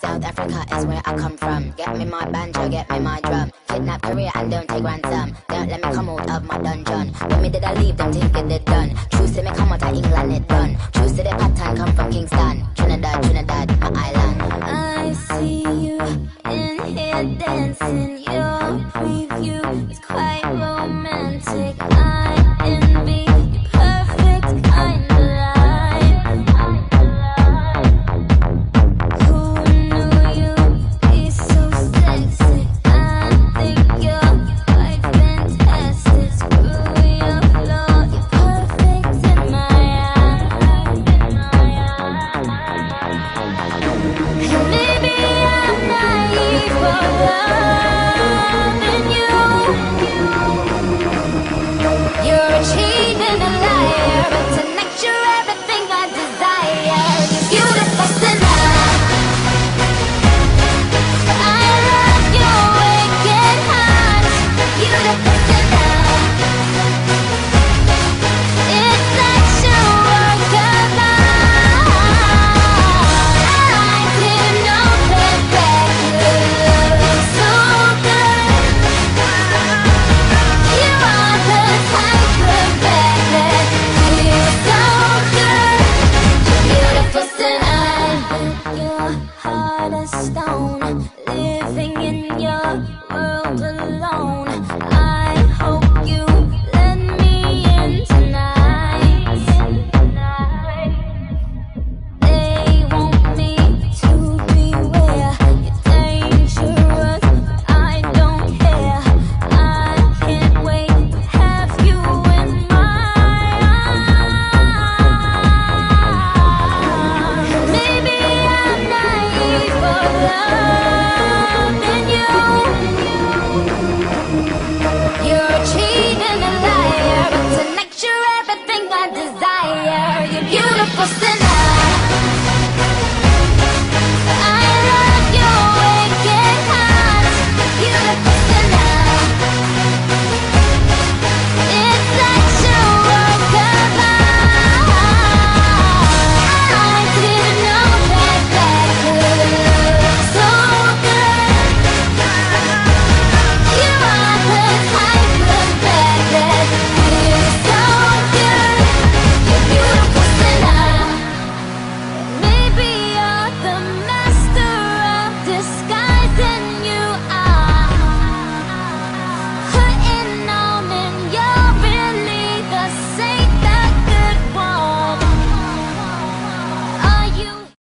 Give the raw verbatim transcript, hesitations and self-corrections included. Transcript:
South Africa is where I come from. Get me my banjo, get me my drum. Kidnap Korea and don't take ransom. Don't let me come out of my dungeon. When me did I leave them, think it did done. Choose to me come out of England, it done. Choose to the pattern, come from Kingston. Trinidad, Trinidad, my island. I see you in here dancing. Your preview is quite romantic. I envy your perfect kind of life. Stone.